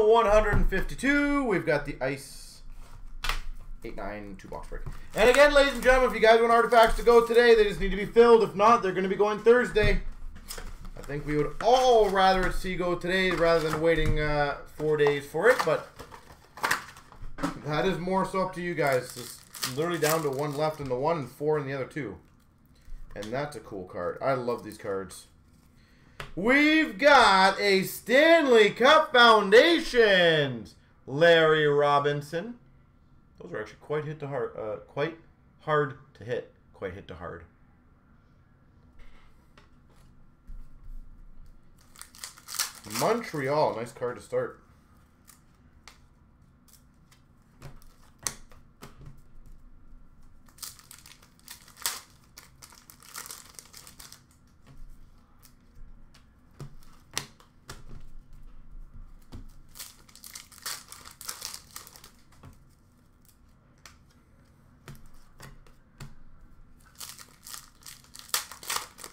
152, we've got the Ice 8-9 2-box break. And again, ladies and gentlemen, if you guys want Artifacts to go today, they just need to be filled. If not, they're going to be going Thursday. I think we would all rather see go today rather than waiting 4 days for it, but that is more so up to you guys. It's literally down to one left in the one and four in the other two. And that's a cool card. I love these cards. We've got a Stanley Cup Foundations, Larry Robinson. Those are actually quite hit to hard, quite hard to hit. Montreal, nice card to start.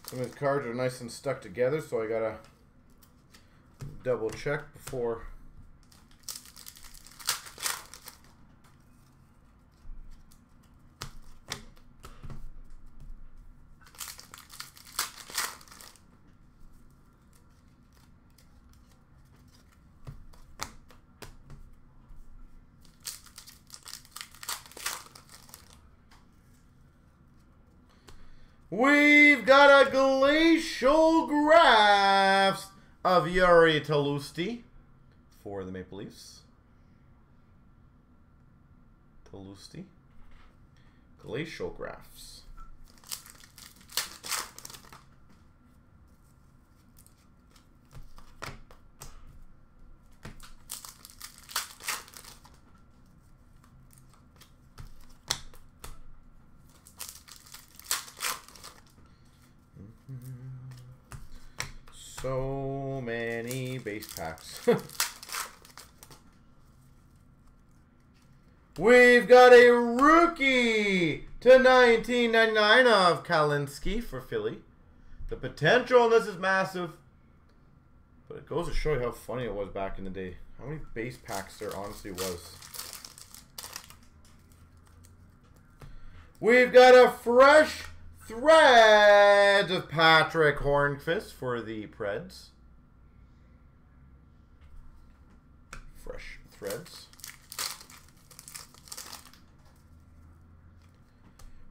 Some of these cards are nice and stuck together, so I gotta double check before. We've got a Glacial Graphs of Jiri Tlusty for the Maple Leafs. Tlusty. Glacial Graphs. So many base packs. We've got a rookie to 1999 of Kalinske for Philly. The potential on this is massive, but it goes to show you how funny it was back in the day. How many base packs there honestly was. We've got a Fresh Threads of Patrick Hornquist for the Preds. Fresh Threads.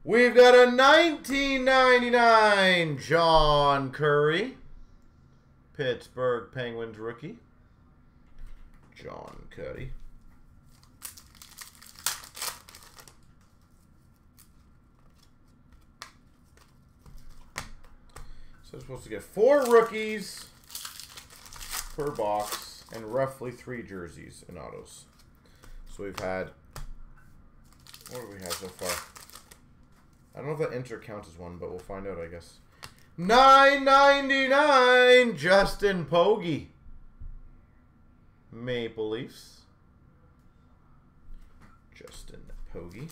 We've got a 1999 John Curry, Pittsburgh Penguins rookie. John Curry. So we're supposed to get 4 rookies per box and roughly 3 jerseys in autos. So we've had, what have we had so far? I don't know if that enter counts as one, but we'll find out, I guess. $9.99 Justin Pogge, Maple Leafs. Justin Pogge.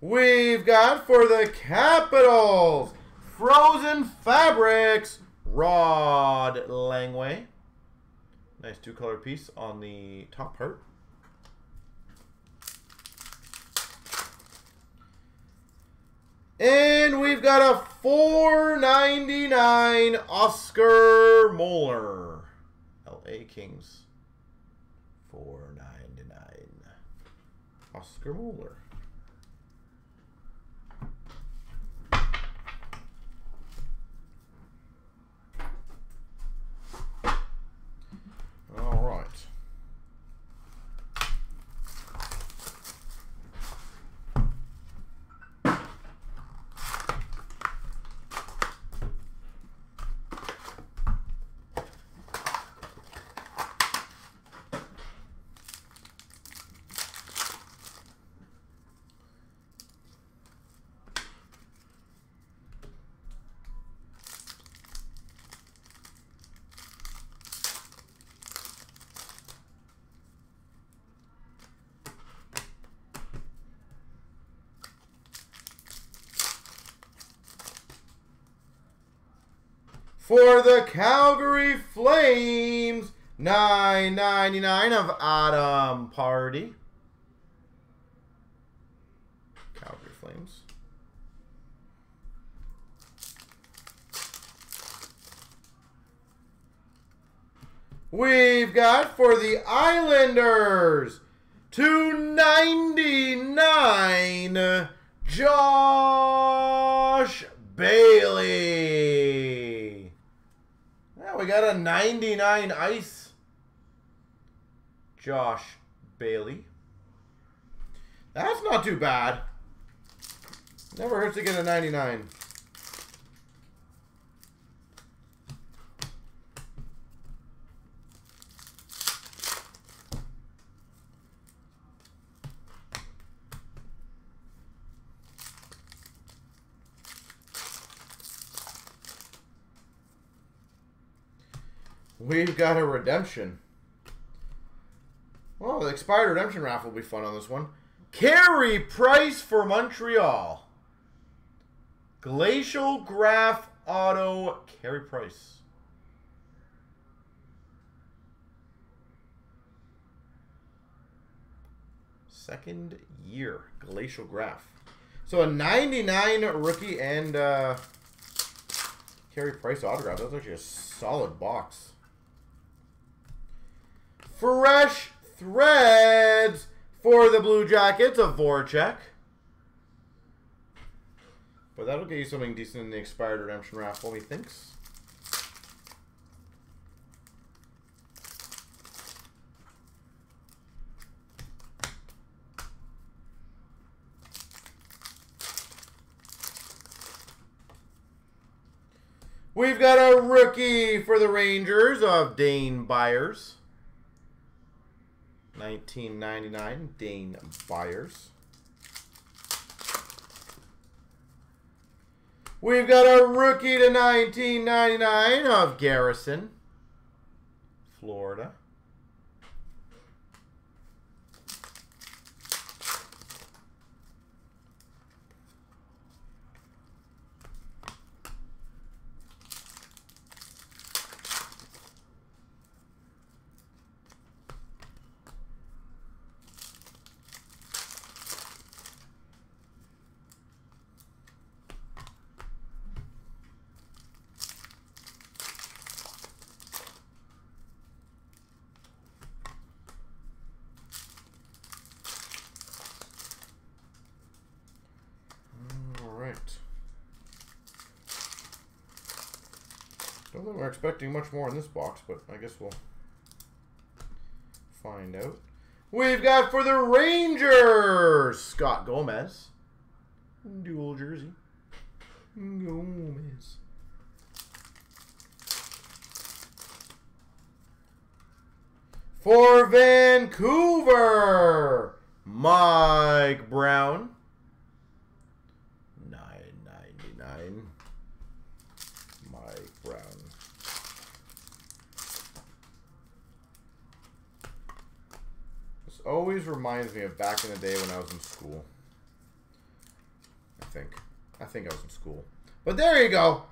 We've got for the Capitals, Frozen Fabrics, Rod Langway. Nice 2-color piece on the top part. And we've got a $4.99 Oscar Moller, LA Kings. $4.99 Oscar Moller. For the Calgary Flames, $9.99 of Autumn Party. Calgary Flames. We've got for the Islanders, $2.99, Josh Bailey. Yeah, we got a 99 ice, Josh Bailey. That's not too bad. Never hurts to get a 99. We've got a redemption. Well, the expired redemption raffle will be fun on this one. Carey Price for Montreal. Glacial Graph Auto, Carey Price. Second year, Glacial Graph. So a 99 rookie and Carey Price autograph. That's actually a solid box. Fresh Threads for the Blue Jackets of Voracek. But that'll get you something decent in the expired redemption raffle, methinks. We've got a rookie for the Rangers of Dane Byers. 1999, Dane Byers. We've got a rookie to 1999 of Garrison, Florida. I don't think we're expecting much more in this box, but I guess we'll find out. We've got for the Rangers, Scott Gomez. Dual jersey. Gomez. For Vancouver, Mike Brown. $9.99. Mike Brown. This always reminds me of back in the day when I was in school. I think I was in school. But there you go.